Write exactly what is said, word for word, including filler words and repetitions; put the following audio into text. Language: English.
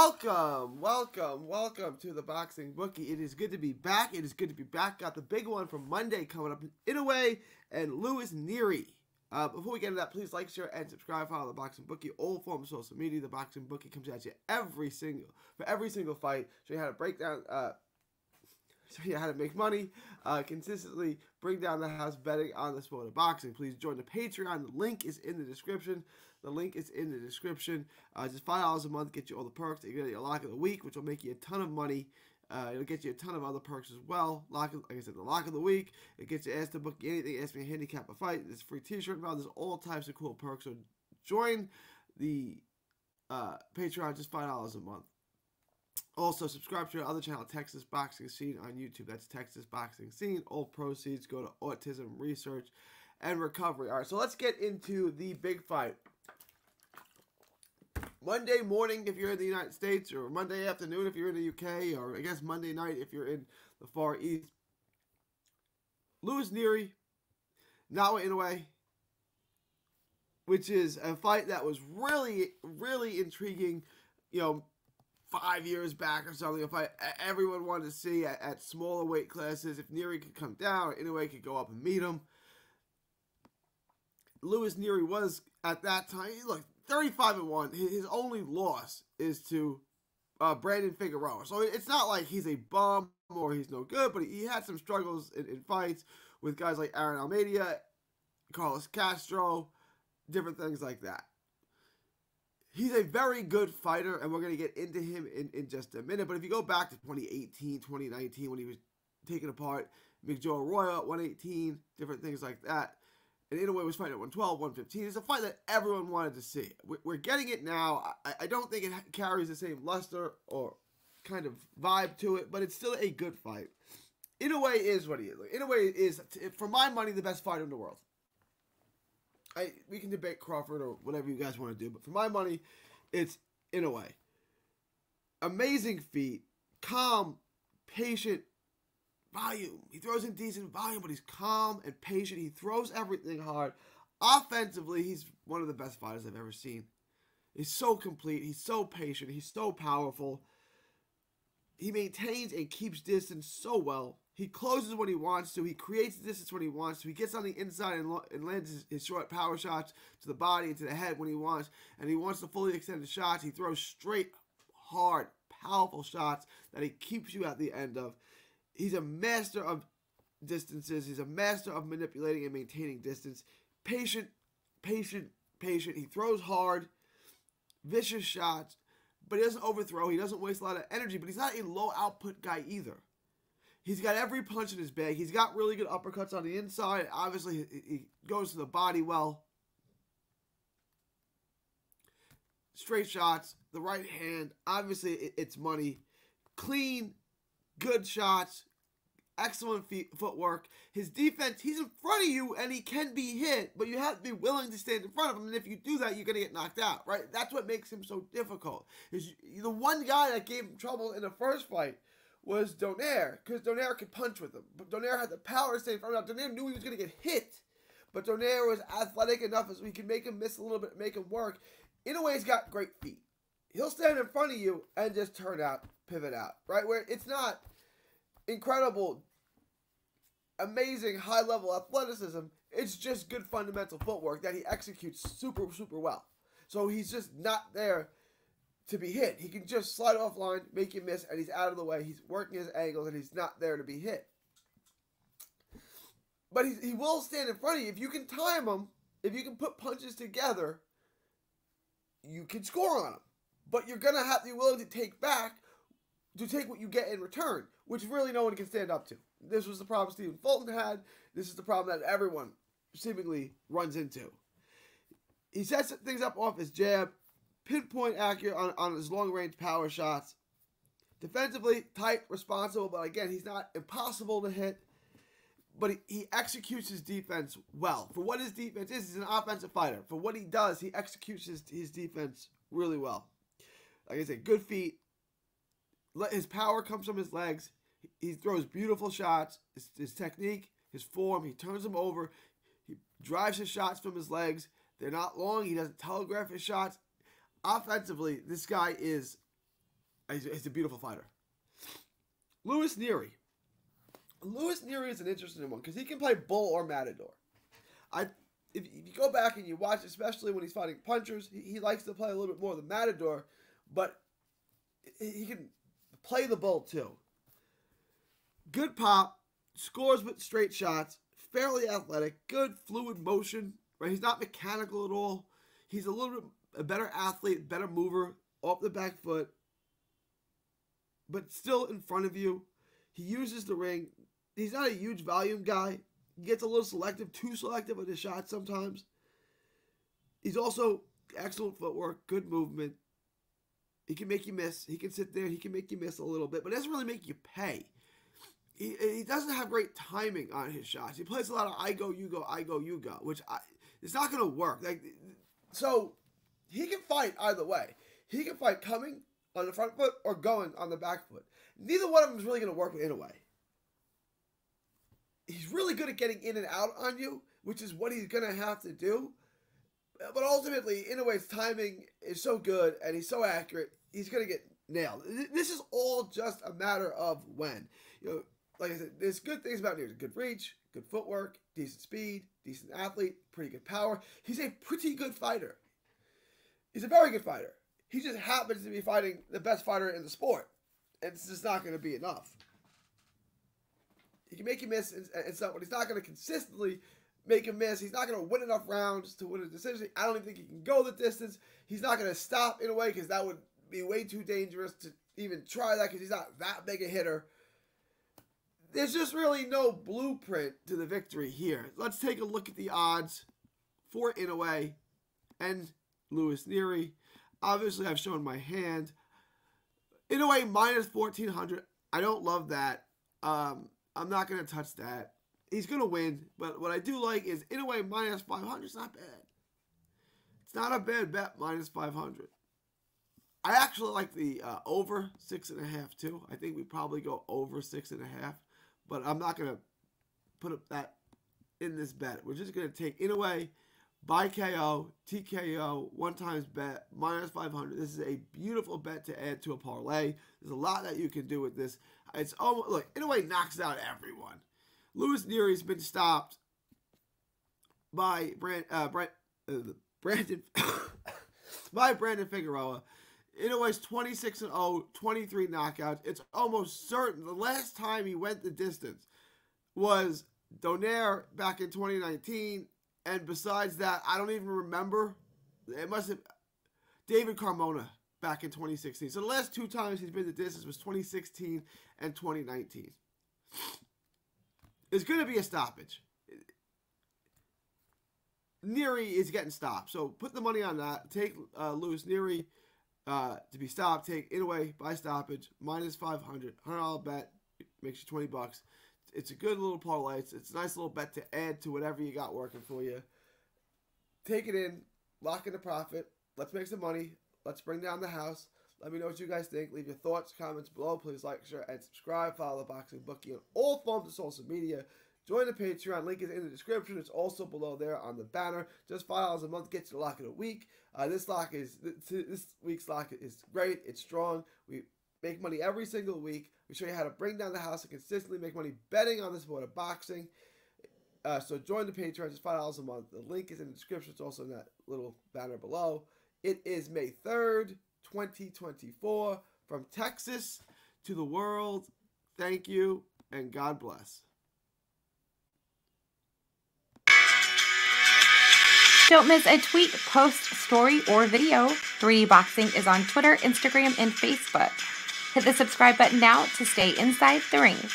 Welcome, welcome, welcome to the Boxing Bookie. It is good to be back. It is good to be back. Got the big one from Monday coming up. Inoue and Luis Nery. Uh, before we get into that, please like, share, and subscribe. Follow the Boxing Bookie. All forms of social media. The Boxing Bookie comes at you every single for every single fight. Show you how to break down. Uh, show you how to make money. Uh, consistently bring down the house betting on the sport of boxing. Please join the Patreon. The link is in the description. The link is in the description. Uh, just five dollars a month, get you all the perks. You get your lock of the week, which will make you a ton of money. Uh, it'll get you a ton of other perks as well. Lock, of, like I said, the lock of the week. It gets you asked to book anything. Ask me a handicap a fight. There's free T-shirt involved. There's all types of cool perks. So join the uh, Patreon, just five dollars a month. Also, subscribe to our other channel, Texas Boxing Scene on YouTube. That's Texas Boxing Scene. All proceeds go to autism research and recovery. All right, so let's get into the big fight. Monday morning if you're in the United States, or Monday afternoon if you're in the U K, or I guess Monday night if you're in the Far East. Luis Nery, Naoya Inoue, which is a fight that was really, really intriguing, you know, five years back or something, a fight everyone wanted to see at, at smaller weight classes. If Nery could come down, or Inoue could go up and meet him. Luis Nery was, at that time, look, thirty-five and one, his only loss is to uh, Brandon Figueroa. So it's not like he's a bum or he's no good, but he had some struggles in, in fights with guys like Aaron Almedia, Carlos Castro, different things like that. He's a very good fighter, and we're going to get into him in, in just a minute. But if you go back to twenty eighteen, twenty nineteen, when he was taking apart McJoe Arroyo at one eighteen, different things like that. And Inoue was fighting at one twelve, one fifteen. It's a fight that everyone wanted to see. We're getting it now. I don't think it carries the same luster or kind of vibe to it, but it's still a good fight. Inoue is what he is. Inoue is, for my money, the best fighter in the world. I, we can debate Crawford or whatever you guys want to do, but for my money, it's Inoue. Amazing feat. Calm, patient, volume. He throws in decent volume, but he's calm and patient. He throws everything hard. Offensively, he's one of the best fighters I've ever seen. He's so complete. He's so patient. He's so powerful. He maintains and keeps distance so well. He closes when he wants to. He creates distance when he wants to. He gets on the inside and, and lands his, his short power shots to the body and to the head when he wants. And he wants to fully extend the shots. He throws straight, hard, powerful shots that he keeps you at the end of. He's a master of distances. He's a master of manipulating and maintaining distance. Patient, patient, patient. He throws hard, vicious shots, but he doesn't overthrow. He doesn't waste a lot of energy, but he's not a low output guy either. He's got every punch in his bag. He's got really good uppercuts on the inside. Obviously, he goes to the body well. Straight shots, the right hand. Obviously, it's money. Clean, good shots, excellent feet, footwork. His defense, he's in front of you and he can be hit, but you have to be willing to stand in front of him. And if you do that, you're going to get knocked out, right? That's what makes him so difficult. Is the one guy that gave him trouble in the first fight was Donaire, because Donaire could punch with him. But Donaire had the power to stay in front of him. Donaire knew he was going to get hit, but Donaire was athletic enough as we could make him miss a little bit, make him work. Inoue, he's got great feet. He'll stand in front of you and just turn out, pivot out, right? Where it's not incredible, amazing, high-level athleticism. It's just good fundamental footwork that he executes super, super well. So he's just not there to be hit. He can just slide offline, make you miss, and he's out of the way. He's working his angles, and he's not there to be hit. But he's, he will stand in front of you. If you can time him, if you can put punches together, you can score on him. But you're going to have to be willing to take back, to take what you get in return, which really no one can stand up to. This was the problem Stephen Fulton had. This is the problem that everyone seemingly runs into. He sets things up off his jab, pinpoint accurate on, on his long-range power shots. Defensively, tight, responsible, but again, he's not impossible to hit. But he, he executes his defense well. For what his defense is, he's an offensive fighter. For what he does, he executes his, his defense really well. Like I said, good feet. His power comes from his legs. He throws beautiful shots. His, his technique, his form, he turns them over. He drives his shots from his legs. They're not long. He doesn't telegraph his shots. Offensively, this guy is He's, he's a beautiful fighter. Luis Nery. Luis Nery is an interesting one because he can play bull or matador. I, if, if you go back and you watch, especially when he's fighting punchers, he, he likes to play a little bit more of the matador, but he, he can play the bull too. Good pop, scores with straight shots, fairly athletic, good fluid motion. Right, he's not mechanical at all. He's a little bit a better athlete, better mover off the back foot, but still in front of you. He uses the ring. He's not a huge volume guy. He gets a little selective, too selective with his shots sometimes. He's also excellent footwork, good movement. He can make you miss. He can sit there. He can make you miss a little bit, but it doesn't really make you pay. He, he doesn't have great timing on his shots. He plays a lot of I go, you go, I go, you go, which I, it's not going to work. Like, so he can fight either way. He can fight coming on the front foot or going on the back foot. Neither one of them is really going to work with Inoue. He's really good at getting in and out on you, which is what he's going to have to do. But ultimately, Inoue's timing is so good and he's so accurate, he's going to get nailed. This is all just a matter of when. You know, like I said, there's good things about Nery. Good reach, good footwork, decent speed, decent athlete, pretty good power. He's a pretty good fighter. He's a very good fighter. He just happens to be fighting the best fighter in the sport. And it's just not going to be enough. He can make you miss and, and stuff, but he's not going to consistently make him miss. He's not going to win enough rounds to win a decision. I don't even think he can go the distance. He's not going to stop in a way because that would be way too dangerous to even try that because he's not that big a hitter. There's just really no blueprint to the victory here. Let's take a look at the odds for Inoue and Luis Nery. Obviously, I've shown my hand. Inoue minus fourteen hundred. I don't love that. Um, I'm not going to touch that. He's going to win. But what I do like is Inoue minus five hundred. It's not bad. It's not a bad bet, minus five hundred. I actually like the uh, over six and a half, too. I think we probably go over six and a half. But I'm not going to put up that in this bet. We're just going to take Inoue by K O, T K O, one times bet, minus five hundred. This is a beautiful bet to add to a parlay. There's a lot that you can do with this. It's almost, look, Inoue knocks out everyone. Luis Nery's been stopped by Brand, uh, Brand, uh, Brandon, by Brandon Figueroa. Inoue's twenty-six and oh, twenty-three knockouts. It's almost certain the last time he went the distance was Donaire back in twenty nineteen. And besides that, I don't even remember. It must have David Carmona back in twenty sixteen. So the last two times he's been the distance was twenty sixteen and twenty nineteen. It's going to be a stoppage. Nery is getting stopped. So put the money on that. Take uh, Luis Nery uh, to be stopped. Take Inoue by stoppage, minus five hundred. one hundred dollar bet makes you twenty bucks. It's a good little parlay. It's, it's a nice little bet to add to whatever you got working for you. Take it in. Lock in the profit. Let's make some money. Let's bring down the house. Let me know what you guys think. Leave your thoughts, comments below. Please like, share, and subscribe. Follow the Boxing Bookie on all forms of social media. Join the Patreon. Link is in the description. It's also below there on the banner. Just five dollars a month gets you the lock of the week. Uh, this lock is this week's lock is great. It's strong. We make money every single week. We show you how to bring down the house and consistently make money betting on the sport of boxing. Uh, so join the Patreon. It's five dollars a month. The link is in the description. It's also in that little banner below. It is May third, twenty twenty-four. From Texas to the world, thank you and God bless. Don't miss a tweet, post, story, or video. three D Boxing is on Twitter, Instagram, and Facebook. Hit the subscribe button now to stay inside the ring.